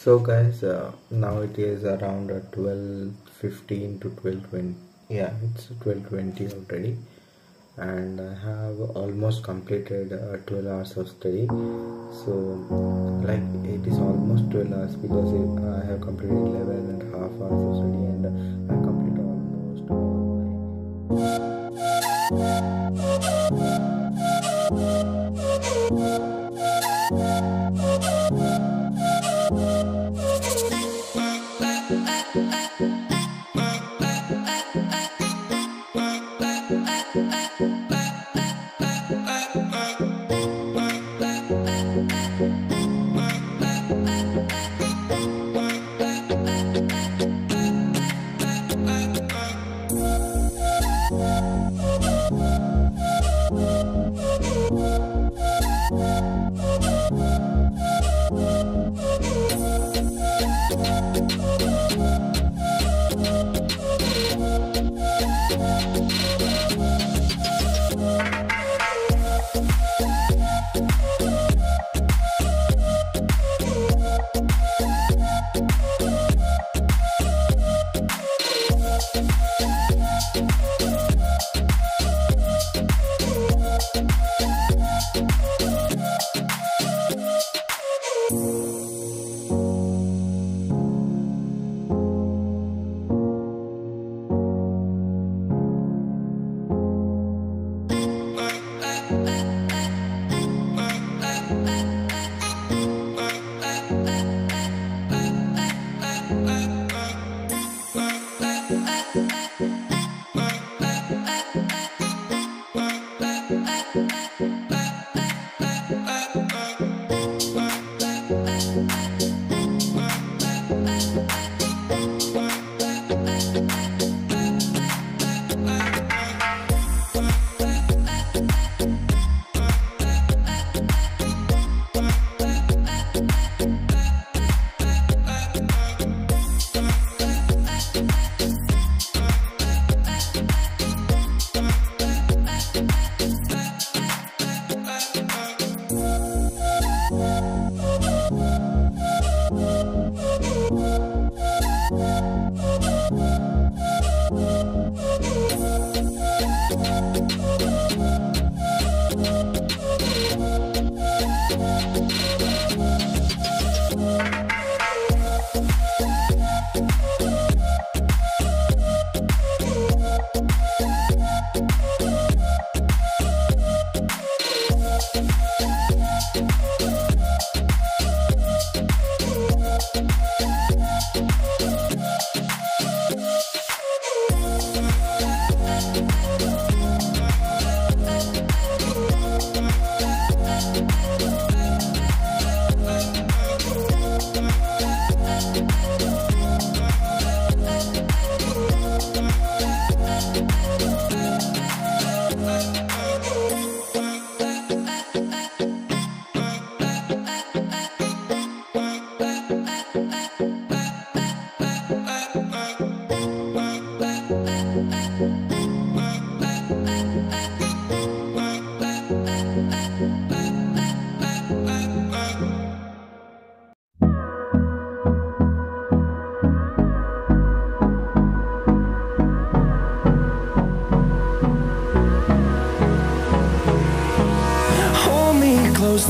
So guys, now it is around 12:15 to 12:20. Yeah, it's 12:20 already, and I have almost completed 12 hours of study. So like it is almost 12 hours because I have completed 11.5 hours of study, and I completed almost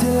till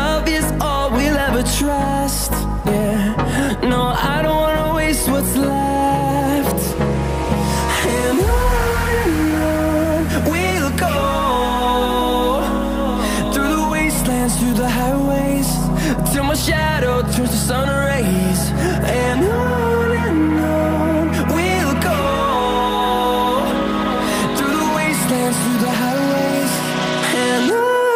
love is all we'll ever trust. Yeah, no, I don't wanna waste what's left. And on we'll go, through the wastelands, through the highways, till my shadow turns to sun rays. And on we'll go, through the wastelands, through the highways. And on we'll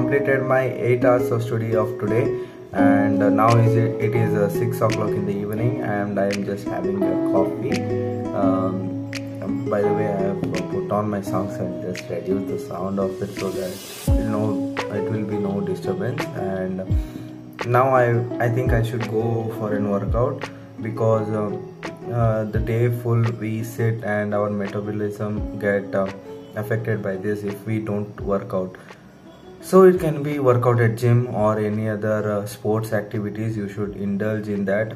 Completed my 8 hours of study of today, and now it is 6 o'clock in the evening, and I am just having a coffee. By the way, I have put on my songs and just reduce the sound of it so that it will be no disturbance. And now I think I should go for a workout, because the day full we sit and our metabolism get affected by this if we don't work out. So it can be workout at gym or any other sports activities. You should indulge in that,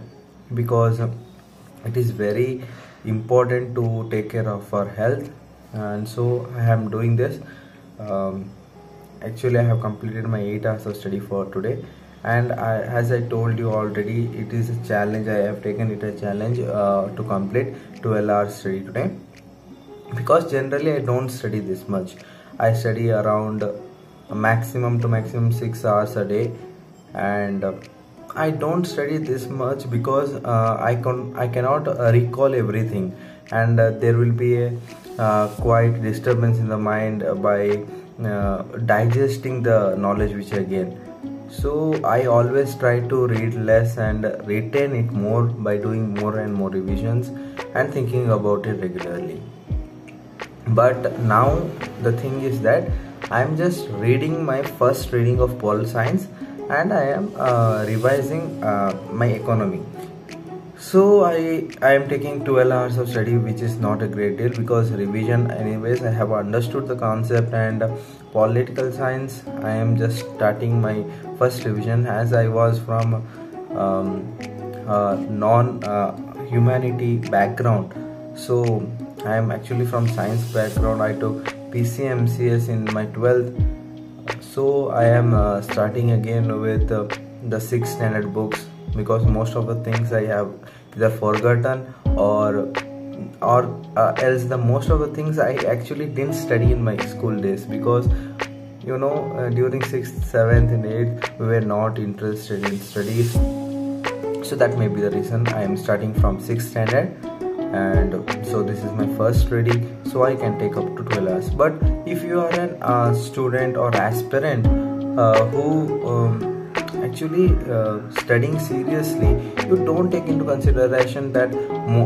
because it is very important to take care of our health. And so I am doing this. Actually, I have completed my 8 hours of study for today, and as I told you already, it is a challenge. I have taken it a challenge to complete 12 hours study today. because generally I don't study this much. I study around maximum to maximum 6 hours a day, and I don't study this much because I cannot recall everything, and there will be a quite disturbance in the mind by digesting the knowledge which I gain. So I always try to read less and retain it more by doing more and more revisions and thinking about it regularly. But now the thing is that I am just reading my first reading of Pol Science, and I am revising my economy. So I am taking 12 hours of study, which is not a great deal because revision anyways I have understood the concept, and political science I am just starting my first revision, as I was from non-humanity background. So I am actually from science background. I took PCMCS in my 12th. So I am starting again with the 6th standard books, because most of the things I have either forgotten or else the most of the things I actually didn't study in my school days, because you know during 6th, 7th and 8th we were not interested in studies. So that may be the reason I am starting from 6th standard, and so this is my first reading, so I can take up to 12 hours. But if you are an student or aspirant who actually studying seriously, you don't take into consideration that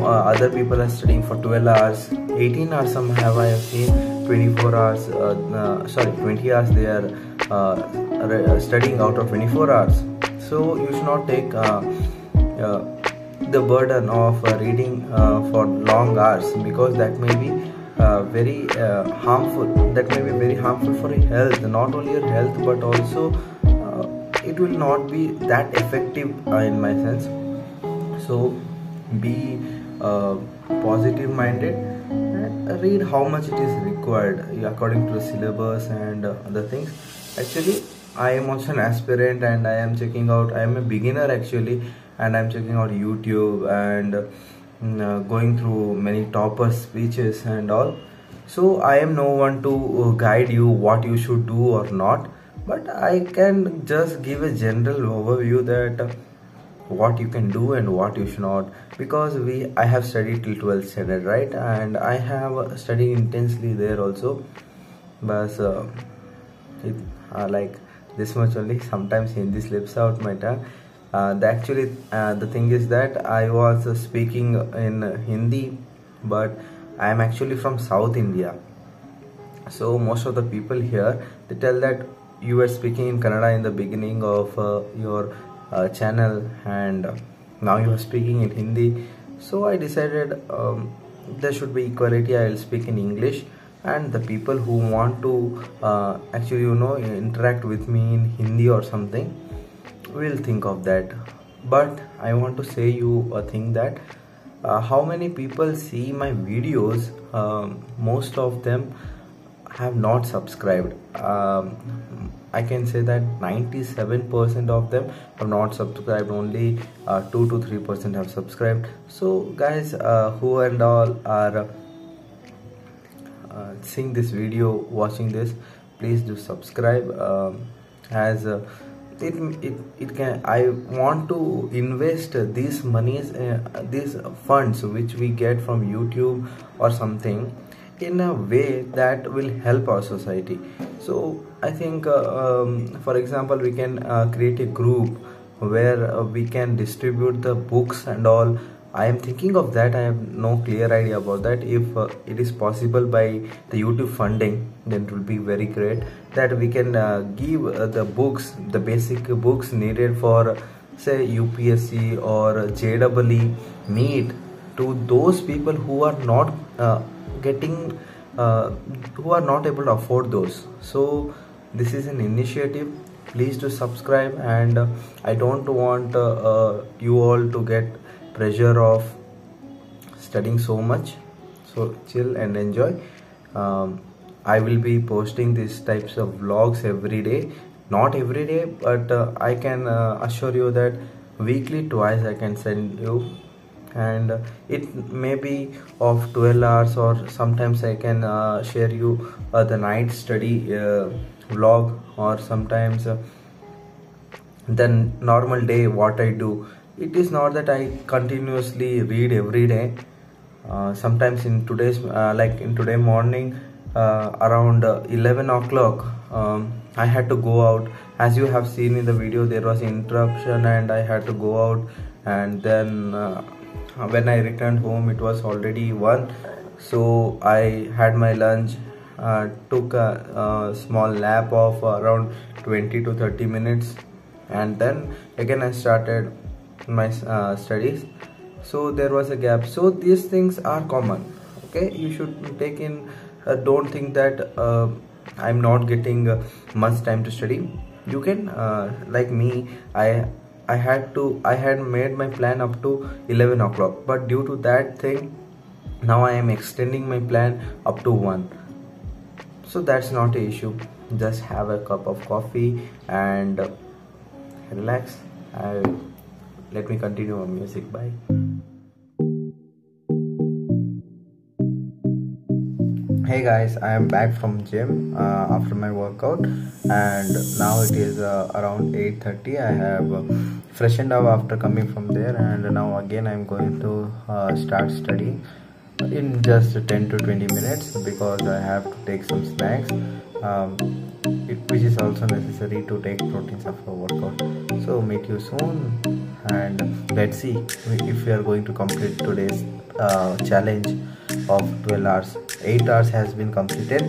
other people are studying for 12 hours, 18 hours, some have seen 24 hours, 20 hours they are studying out of 24 hours. So you should not take the burden of reading for long hours, because that may be very harmful. That may be very harmful for your health, not only your health but also it will not be that effective in my sense. So be positive minded and read how much it is required according to the syllabus and other things. Actually I am also an aspirant, and I am a beginner actually, and I am checking out YouTube and going through many topper speeches and all. So I am no one to guide you what you should do or not, but I can just give a general overview that what you can do and what you should not, because I have studied till 12th standard, right? And I have studied intensely there also, but like this much only. Sometimes Hindi slips out my tongue. The thing is that I was speaking in Hindi, but I am actually from South India. So most of the people here, they tell that you were speaking in Kannada in the beginning of your channel, and now you are speaking in Hindi. So I decided there should be equality. I will speak in English, and the people who want to actually interact with me in Hindi or something will think of that. But I want to say you a thing that how many people see my videos, most of them have not subscribed. I can say that 97% of them have not subscribed, only 2 to 3% have subscribed. So guys who and all are seeing this video, watching this, please do subscribe, as it can. I want to invest these monies, these funds which we get from YouTube or something, in a way that will help our society. So I think for example we can create a group where we can distribute the books and all. I am thinking of that. I have no clear idea about that. If it is possible by the YouTube funding, then it will be very great that we can give the books, the basic books needed for say UPSC or JEE NEET, to those people who are not who are not able to afford those. So this is an initiative. Please do subscribe, and I don't want you all to get pressure of studying so much. So chill and enjoy. I will be posting these types of vlogs every day, not every day, but I can assure you that weekly twice I can send you and it may be of 12 hours, or sometimes I can share you the night study vlog, or sometimes the normal day what I do. It is not that I continuously read every day. Sometimes in today's today morning around 11 o'clock I had to go out. As you have seen in the video, there was interruption and I had to go out, and then when I returned home it was already 1. So I had my lunch, took a small nap of around 20 to 30 minutes, and then again I started my studies. So there was a gap. So these things are common. Okay, you should take in, don't think that I'm not getting much time to study. You can like me, I had made my plan up to 11 o'clock, but due to that thing now I am extending my plan up to 1. So that's not an issue. Just have a cup of coffee and relax. Let me continue on music. Bye. Hey guys, I am back from gym after my workout, and now it is around 8:30. I have freshened up after coming from there, and now again I am going to start studying in just 10 to 20 minutes because I have to take some snacks, which is also necessary to take proteins after workout. So meet you soon, and let's see if we are going to complete today's challenge of 12 hours. 8 hours has been completed.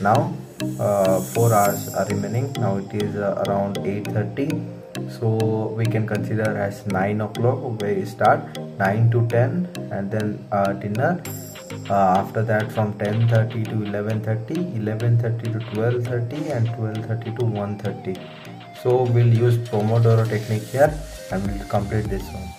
Now 4 hours are remaining. Now it is around 8:30, so we can consider as 9 o'clock where we start, 9 to 10, and then dinner. After that from 10:30 to 11:30, 11:30 to 12:30, and 12:30 to 1:30. So we'll use Pomodoro technique here, and we'll complete this one.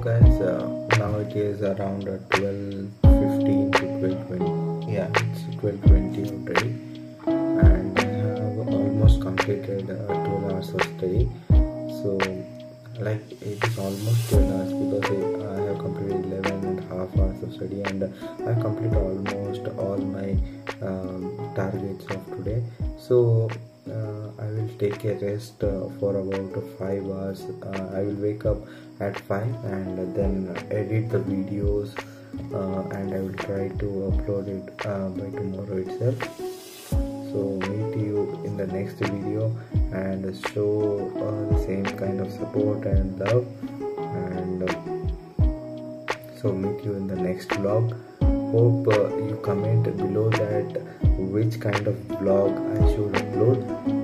guys, now it is around 12:15 to 12:20. Yeah, it's 12:20 already, and I have almost completed 12 hours of study. So like it is almost 12 hours because I have completed 11.5 hours of study, and I completed almost all my targets of today. So I will take a rest for about 5 hours. I will wake up at 5 and then edit the videos, and I will try to upload it by tomorrow itself. So meet you in the next video, and show the same kind of support and love, and so meet you in the next vlog. Hope you comment below that which kind of vlog I should upload.